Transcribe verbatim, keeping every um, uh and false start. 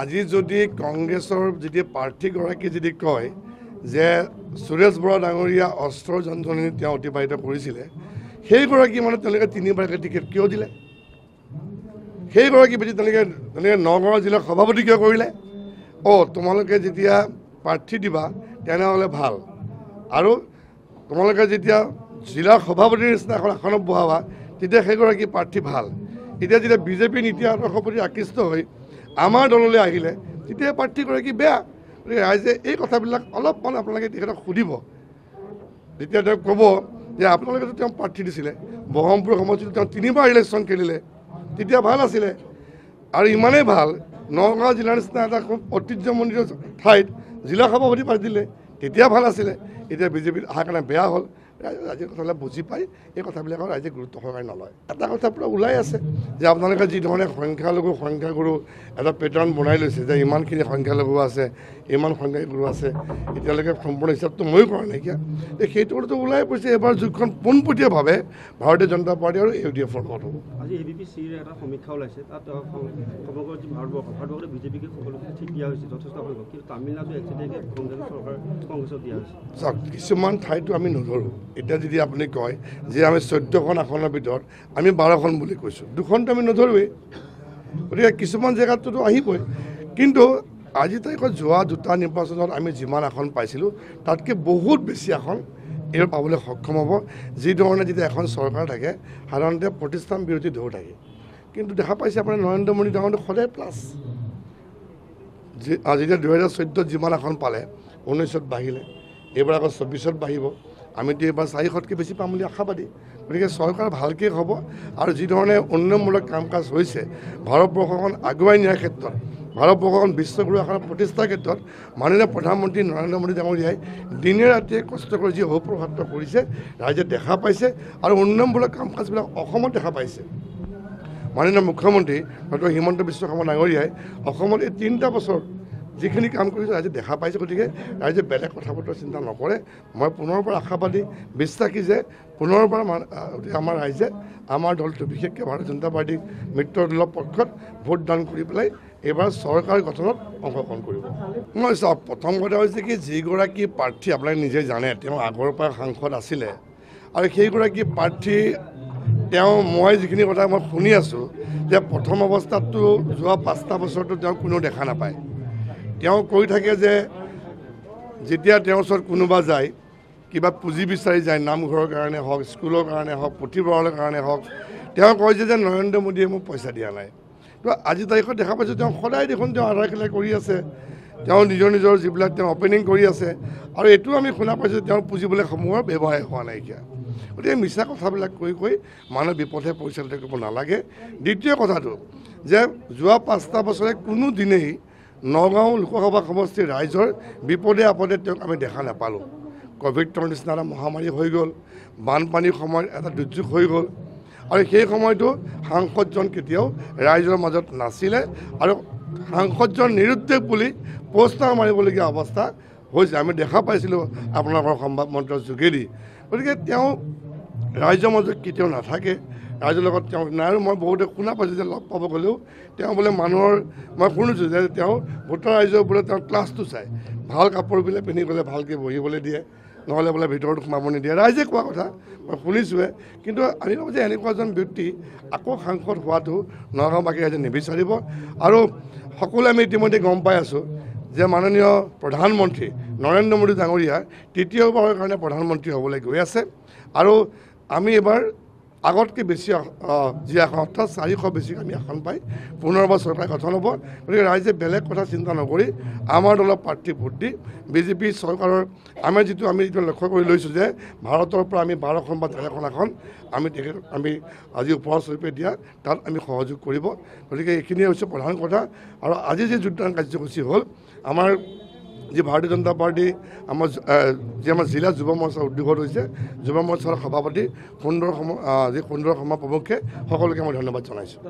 আজি যদি কংগ্রেসের যদি প্রার্থীগী যদি কয় যে সুরেশ বড় ডাঙরিয়া অস্ত্র যন্ত্রণী অতিবাহিত করেছিল সেইগী মানে তিনবারকে টিকেট কিয় দিলে, সেইগী বেটি নগাঁও জেলার সভাপতি কিয় করলে, ও তোমালোকে যেতিয়া প্রার্থী দিবা তেনহলে ভাল, আর তোমালোকে যেতিয়া জেলার সভাপতির নিচিনা এখন আসনত বহাবা সেইগী প্রার্থী ভাল। এটা যেটা বিজেপি নীতি আদর্শৰ প্ৰতি আকৃষ্ট হয়ে আমার দললে আহিলে তেতিয়া প্রার্থীগী বেয়া। গতি রাইজে এই কথাবিল অলপমান আপনাদের তখন সুদিব, যেটা কব যে আপনাদের তো প্রার্থী দিছিলে ব্রহ্মপুর সমষ্টিত তিনবার ইলেকশন খেলিলে ভাল আসলে, আর ইমানেই ভাল নগাঁও জেলার নিচিনা এটা খুব ঐতিহ্যমণ্ডিত ঠাইত জেলা সভাপতি পাতি দিলে ভাল আসলে, এটা বিজেপিত অহার কারণে বেয়া হল। রাইজে কথাবিলাক বুঝি পায়, এই কথাবিলাক রাইজে গুরুত্ব সহকারে নলয়। এটা কথা পুরো ওলাই আছে যে আপনাদের যি ধরনের সংখ্যালঘু সংখ্যাগুরু এটা পেটার্ন বনাই লৈছে যে ইমানখিনি সংখ্যালঘু আছে ইমান সংখ্যাগুরু আছে, এতিয়ালৈকে সম্পূর্ণ হিসাবটা ময়ো কৰা নাইকিয়া। সেইটোতো ওলাই পড়ছে এবার যুগখন পোনপটীয়াভাবে ভারতীয় জনতা পার্টি আর ইউডিএফৰ লগত হ'ব। আজি এবিপিচিৰ এটা সমীক্ষা ওলাইছে, তাত সমগ্ৰ ভাৰতবৰ্ষ ভাৰতবৰ্ষত বিজেপিকে সকলোকে ঠিক দিয়া হৈছে যথেষ্ট সংখ্যক, কিন্তু তামিলনাডু একচেটিয়াকে কংগ্ৰেছ চৰকাৰ কংগ্ৰেছক দিয়া হৈছে। চাওক কিছুমান ঠাইতো আমি নধৰো। এটা যদি আপনি কয় যে আমি চৈধ্যখন আসনের ভিতর আমি বারোখন বলে কৈছো, দুখন তো আমি নধরোই, গতি কিছু জায়গাতো আসবই। কিন্তু আজি তারিখে যা দুটা নির্বাচনত আমি যান আসন পাইছিল তাতকে বহুত বেশি আসন এবার পাবলে সক্ষম হব। যধরণে যেটা এখন সরকার থাকে সাধারণত প্রতিষ্ঠান বিরোধী দৌড় থাকে, কিন্তু দেখা পাইছে আপনার নরেন্দ্র মোদী ডাঙরটো সদায় প্লাস। যেটা দুহাজার চৈধ্যত যান আসন পালে উনিশত বাড়িলে, এবার আবার চব্বিশত বাড়ব, আমি তো এবার চারিশতকে বেশি পাম বলে আশাবাদী। গতি সরকার ভালকে হব, আর যধরণে উন্নয়নমূলক কাম কাজ হয়েছে ভারতবর্ষক আগুয়াই নিয়ার ক্ষেত্রে ভারতবর্ষক বিশ্বগুরু আসন প্রতিষ্ঠার ক্ষেত্রে মাননীয় প্রধানমন্ত্রী নরেন্দ্র মোদী ডাঙরিয়ায় দিনে রাতে কষ্ট করে যে অপ্রভাত্য করেছে রাইজে দেখা পাইছে, আর উন্নয়নমূলক কাম কাজবিল দেখা পাইছে। মাননীয় মুখ্যমন্ত্রী ডক্টর হিমন্ত বিশ্ব শর্মা ডাঙরিয়ায় এই তিনটা বছর যিখিনি কাম কৰিছে ৰাইজে দেখা পাইছে। গতিকে ৰাইজে বেলেগ কথা বতৰা চিন্তা নকৰে। মই পুনৰবাৰ আশাবাদী বিশ্বাসী যে পুনৰবাৰ আমাৰ ৰাইজে আমাৰ দলটো বিশেষকৈ ভাৰতীয় জনতা পাৰ্টীক মিত্ৰ দলৰ পক্ষত ভোটদান কৰি পেলাই এইবাৰ চৰকাৰ গঠনত অংশগ্ৰহণ কৰিব। মই চাওক প্ৰথম কথা হৈছে কি যিগৰাকী প্ৰাৰ্থী আপোনালোকে নিজে জানে তেওঁ আগৰ পৰা সাংসদ আছিলে, আৰু সেইগৰাকী প্ৰাৰ্থী তেওঁ মই যিখিনি কথা মই শুনি আছোঁ যে প্ৰথম অৱস্থাততো যোৱা পাঁচটা বছৰতো তেওঁ কোনো দেখা নাপায়। তেওঁ কৈ থাকে যে যেতিয়া তেওঁৰ ওচৰত কোনোবা যায় কিবা পুঁজি বিচাৰি যায় নামঘৰৰ কাৰণে হওক স্কুলৰ কাৰণে হওক পুথিভঁৰালৰ কাৰণে হওক, তেওঁ কয় যে নৰেন্দ্ৰ মোদীয়ে মোক পইচা দিয়া নাই। তো আজি তাৰিখত দেখা পাইছোঁ তেওঁ সদায় দেখোন তেওঁ আধাৰ কেলাই কৰি আছে, তেওঁ নিজৰ নিজৰ যিবিলাক তেওঁ অপেনিং কৰি আছে, আৰু এইটোও আমি শুনা পাইছোঁ যে তেওঁৰ পুঁজিবিলাক সমূহৰ ব্যৱহাৰ হোৱা নাইকিয়া। গতিকে মিছা কথাবিলাক কৈ কৈ মানুহ বিপথে পৰিচালিত কৰিব নালাগে। দ্বিতীয় কথাটো যে যোৱা পাঁচটা বছৰে কোনো দিনেই নগাঁও লোকসভা সমষ্টিৰ ৰাইজৰ বিপদে আপদে তেওঁক আমি দেখা নাপালোঁ। কোভিড নাইণ্টিন এটা মহামাৰী হৈ গ'ল, বানপানীৰ সময়ত এটা দুৰ্যোগ হৈ গ'ল, আৰু সেই সময়তো সাংসদজন কেতিয়াও ৰাইজৰ মাজত নাছিলে, আৰু সাংসদজন নিৰুদ্দেশ বুলি পোষ্টাৰ মাৰিবলগীয়া অৱস্থা হৈছে আমি দেখা পাইছিলোঁ আপোনালোকৰ সংবাদ মন্ত্ৰৰ যোগেদি। গতিকে তেওঁ ৰাইজৰ মাজত কেতিয়াও নাথাকে, ৰাইজৰ লগত তেওঁ নাই। আৰু মই বহুতে শুনা পাইছোঁ যে লগ পাব গ'লেও তেওঁ বোলে মানুহৰ, মই শুনিছোঁ যে তেওঁ ভোটাৰ ৰাইজৰ বোলে তেওঁ ক্লাছটো চাই ভাল কাপোৰবিলাক পিন্ধি গ'লে ভালকৈ বহিবলৈ দিয়ে, নহ'লে বোলে ভিতৰত সোমাব নিদিয়ে, ৰাইজে কোৱা কথা মই শুনিছোঁহে। কিন্তু আমি ভাবোঁ যে এনেকুৱা এজন ব্যক্তি আকৌ সাংসদ হোৱাটো নগাঁওবাসী ৰাইজে নিবিচাৰিব। আৰু সকলোৱে আমি ইতিমধ্যে গম পাই আছোঁ যে মাননীয় প্ৰধানমন্ত্ৰী নৰেন্দ্ৰ মোদী ডাঙৰীয়া তৃতীয়বাৰৰ কাৰণে প্ৰধানমন্ত্ৰী হ'বলৈ গৈ আছে, আৰু আমি এবাৰ আগতকৈ বেছি যি আসন অৰ্থাৎ চাৰিশ বেছি আমি আসন পাই পুনৰবাৰ চৰকাৰ গঠন হ'ব। গতিকে ৰাইজে বেলেগ কথা চিন্তা নকৰি আমাৰ দলৰ প্ৰাৰ্থী ভোট দি বিজেপি চৰকাৰৰ আমি যিটো আমি এতিয়া লক্ষ্য কৰি লৈছোঁ যে ভাৰতৰ পৰা আমি বাৰখন বা তেৰখন আসন আমি তেখেত আমি আজি উপহাৰস্বৰূপে দিয়া তাত আমি সহযোগ কৰিব। গতিকে এইখিনিয়ে হৈছে প্ৰধান কথা। আৰু আজি যি যোগদান কাৰ্যসূচী হ'ল আমাৰ যে ভাৰতীয় জনতা পাৰ্টি আমাৰ যি আমাৰ জিলা যুৱ মৰ্চাৰ উদ্যোগত হৈছে যুৱ মৰ্চাৰ সভাপতি সুন্দৰ শৰ্মা যি সুন্দৰ শৰ্মা প্ৰমুখ্যে সকলোকে মই ধন্যবাদ জনাইছোঁ।